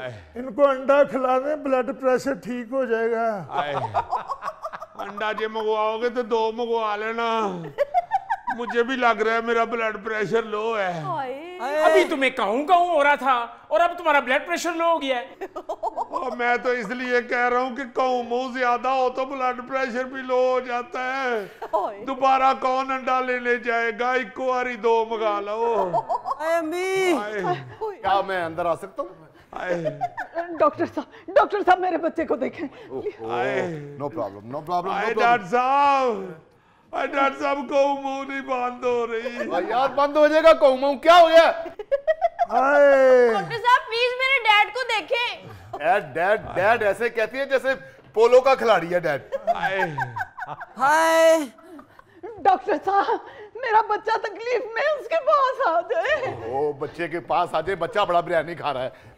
इनको अंडा खिला दें, ब्लड प्रेशर ठीक हो जाएगा। अंडा जो मंगवाओगे तो दो मंगवा लेना, मुझे भी लग रहा है मेरा ब्लड प्रेशर लो है। अभी तुम्हें कहूं हो रहा था और अब तुम्हारा ब्लड प्रेशर लो हो गया है। और मैं तो इसलिए कह रहा हूँ कि कहूं मुंह ज्यादा हो तो ब्लड प्रेशर भी लो हो जाता है। दोबारा कौन अंडा लेने जाएगा, एक बारी दो मंगा लो। क्या मैं अंदर आ सकता हूँ? डॉक्टर साहब मेरे बच्चे को देखें। No problem no problem. Doctor साहब डॉक्टर साहब कौमू नहीं बंद हो रही। यार बंद हो जाएगा कौमू, क्या हो गया? डॉक्टर साहब प्लीज मेरे डैड को देखें। डैड डैड डैड ऐसे कहती है जैसे पोलो का खिलाड़ी है डैड। हाय डॉक्टर साहब मेरा बच्चा तकलीफ में, उसके पास आ जाए। ओ बच्चे के पास आ जाए, बच्चा बड़ा बिरयानी खा रहा है।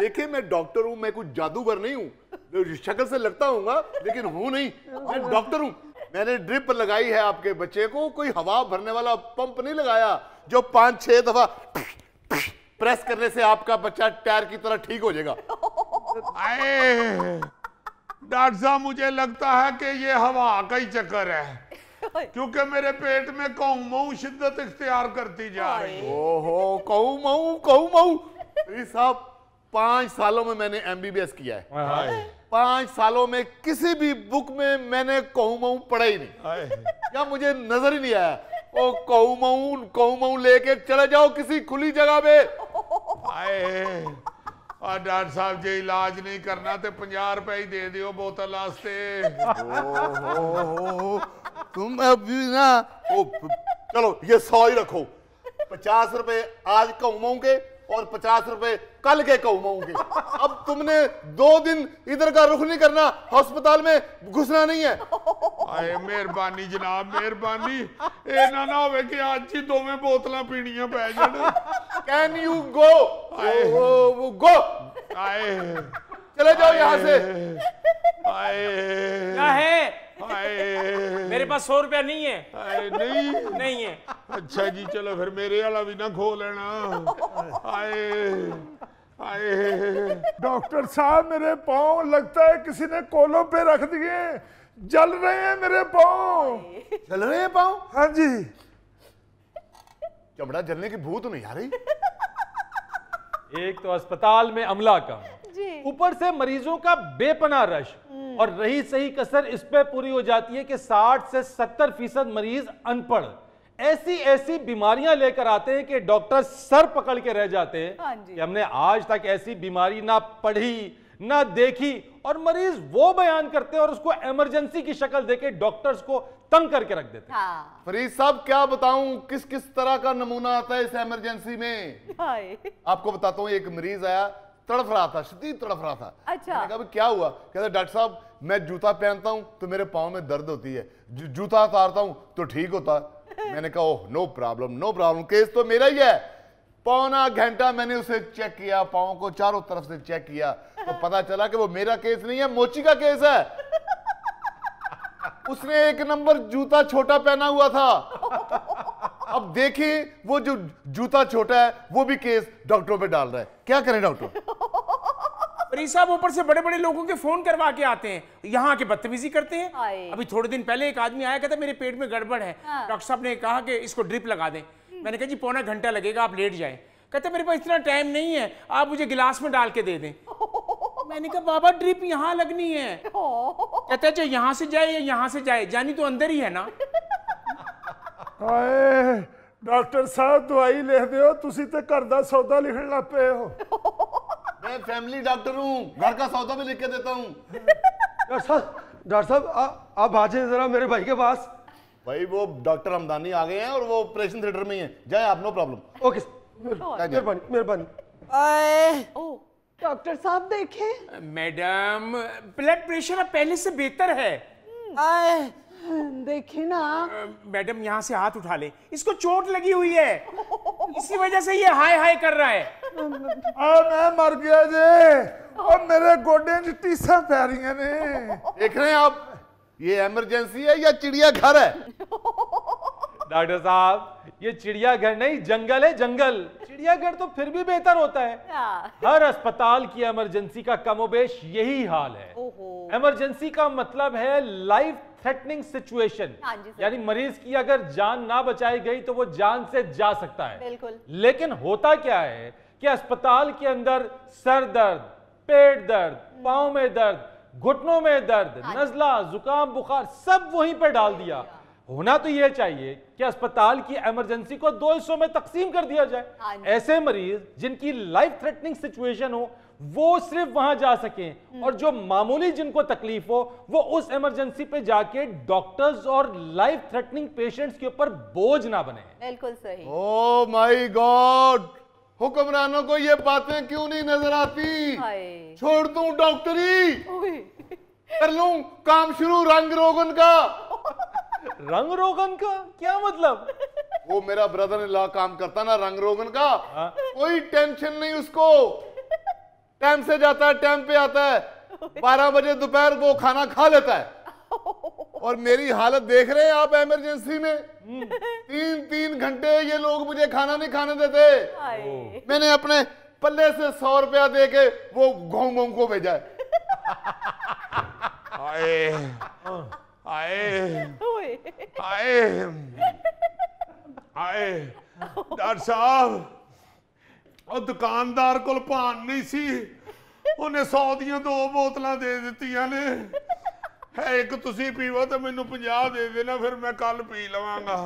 देखिए मैं डॉक्टर हूँ, मैं कुछ जादूगर नहीं हूँ, शक्ल से लगता हूँगा लेकिन हूँ नहीं, मैं डॉक्टर हूँ। मैंने ड्रिप लगाई है आपके बच्चे को, कोई हवा भरने वाला पंप नहीं लगाया जो 5-6 दफा प्रेस करने से आपका बच्चा टायर की तरह ठीक हो जाएगा। डॉक्टर साहब मुझे लगता है कि ये हवा का ही चक्कर है, क्योंकि मेरे पेट में कहूं मऊ शिद्दत इख्तियार करती जा रही है। ओहो कहूं मऊ। साहब 5 सालों में मैंने MBBS किया है, 5 सालों में किसी भी बुक में मैंने कहूं मऊ पढ़ा ही नहीं, या मुझे नजर ही नहीं आया। ओ कहूं मऊ लेके चले जाओ किसी खुली जगह पे। डॉक्टर साहब जो इलाज नहीं करना तो 50 रुपए ही दे दियो बोतल वास्ते। तुम अभी ना ओ, चलो ये 100 ही रखो, 50 रुपए आज कमाऊंगे और 50 रुपए कल के कमाऊंगे। अब तुमने 2 दिन इधर का रुख नहीं करना, अस्पताल में घुसना नहीं है। आए मेहरबानी जनाब मेहरबानी, ये ना ना होवे कि आज ही 2 बोतलां पीनियां पै जाण। Can you go? वो गो आए चले जाओ यहाँ से। क्या है मेरे पास 100 रुपया नहीं है। नहीं है। अच्छा जी चलो फिर मेरे वाला भी ना खो लेना। डॉक्टर साहब मेरे पाँव लगता है किसी ने कोलों पे रख दिए, जल रहे हैं मेरे पाँव। जल रहे हैं पाँव? हाँ जी। चमड़ा जलने की भूत नहीं आ रही। एक तो अस्पताल में अमला का, ऊपर से मरीजों का बेपनाह रश, और रही सही कसर इस पे पूरी हो जाती है कि 60 से 70% मरीज अनपढ़ ऐसी बीमारियां लेकर आते हैं कि डॉक्टर सर पकड़ के रह जाते हैं कि हमने आज तक ऐसी बीमारी ना पढ़ी ना देखी, और मरीज वो बयान करते हैं और उसको इमरजेंसी की शक्ल देके डॉक्टर्स को तंग करके रख देते हैं। हाँ। फरीद साहब क्या बताऊं किस किस तरह का नमूना आता है इस इमरजेंसी में। आपको बताता हूँ, एक मरीज आया तड़फ रहा था, शदीद तड़फ रहा था। अच्छा। कहा क्या हुआ? कहता डॉक्टर साहब मैं जूता पहनता हूँ तो मेरे पाँव में दर्द होती है, जूता उतारता हूँ तो ठीक होता है। मैंने कहा ओह नो प्रॉब्लम, केस तो मेरा ही है। 1.25 घंटा मैंने उसे चेक किया, पाँव को चारों तरफ से चेक किया तो पता चला कि वो मेरा केस नहीं है, मोची का केस है। उसने 1 नंबर जूता छोटा पहना हुआ था। अब देखिए वो जो जूता छोटा है वो भी केस डॉक्टरों पे डाल रहा है, क्या करें डॉक्टर? फरीद साहब ऊपर से बड़े बड़े लोगों के फोन करवा के आते हैं, यहाँ के बदतमीजी करते हैं। अभी थोड़े दिन पहले एक आदमी आया, कहता मेरे पेट में गड़बड़ है। डॉक्टर साहब ने कहा कि इसको ड्रिप लगा दें। मैंने कहा जी 1.25 घंटा लगेगा, आप लेट जाए। कहते मेरे पास इतना टाइम नहीं है, आप मुझे गिलास में डाल के दे दें। मैंने कहा बाबा ड्रिप यहाँ लगनी है। कहते अच्छा यहाँ से जाए या यहाँ से जाए, जानी तो अंदर ही है ना। डॉक्टर साहब दवाई ले दो, तुसी ते घर दा सौदा लिखण लग पे हो। मैं फैमिली डॉक्टर हूँ, घर का सौदा भी लिख के देता हूँ। डॉक्टर साहब आप आ जाए जरा मेरे भाई के पास। भाई वो डॉक्टर हमदानी आ गए हैं और वो ऑपरेशन थिएटर में ही हैं, जाए आप, नो प्रॉब्लम। ओके मेहरबानी मेहरबानी। डॉक्टर साहब देखें मैडम ब्लड प्रेशर अब पहले से बेहतर है। देखिए ना मैडम यहाँ से हाथ उठा ले, इसको चोट लगी हुई है, इसी वजह से ये हाय हाय कर रहा है। मैं मर गया जे, और मेरे गोडे में टीसा पै रही ने। देख रहे हैं आप, ये इमरजेंसी है या चिड़ियाघर है? डॉक्टर साहब ये चिड़ियाघर नहीं जंगल है, जंगल। चिड़ियाघर तो फिर भी बेहतर होता है। हर अस्पताल की इमरजेंसी का कमोबेश यही हाल है। इमरजेंसी का मतलब है लाइफ थ्रेटनिंग सिचुएशन, यानी मरीज की अगर जान ना बचाई गई तो वो जान से जा सकता है। बिल्कुल। लेकिन होता क्या है कि अस्पताल के अंदर सर दर्द, पेट दर्द, पाँव में दर्द, घुटनों में दर्द, नजला, जुकाम, बुखार सब वहीं पर डाल दिया। होना तो यह चाहिए कि अस्पताल की इमरजेंसी को 2 हिस्सों में तकसीम कर दिया जाए। ऐसे मरीज जिनकी लाइफ थ्रेटनिंग सिचुएशन हो वो सिर्फ वहां जा सकें, और जो मामूली जिनको तकलीफ हो वो उस इमरजेंसी पे जाके डॉक्टर्स और लाइफ थ्रेटनिंग पेशेंट्स के ऊपर बोझ ना बने। बिल्कुल सही। ओ माय गॉड, हुक्मरानों को ये बातें क्यों नहीं नजर आती। छोड़ दूं डॉक्टरी, कर लूं काम शुरू रंग रोगन का। रंग रोगन का क्या मतलब? वो मेरा ब्रदर इन लॉ काम करता ना रंग रोगन का, कोई टेंशन नहीं उसको, टाइम से जाता है टाइम पे आता है, 12 बजे दोपहर वो खाना खा लेता है। और मेरी हालत देख रहे हैं आप, इमरजेंसी में 3-3 घंटे ये लोग मुझे खाना नहीं खाने देते। मैंने अपने पल्ले से 100 रुपया दे के वो घोंग को भेजा है। डॉक्टर साहब दुकानदार को भान नहीं सी, उन्हें 100 दी 2 बोतल दे दी ने, एक तुसी पीवो तो मैनू 50 दे देना, फिर मैं कल पी लवांगा।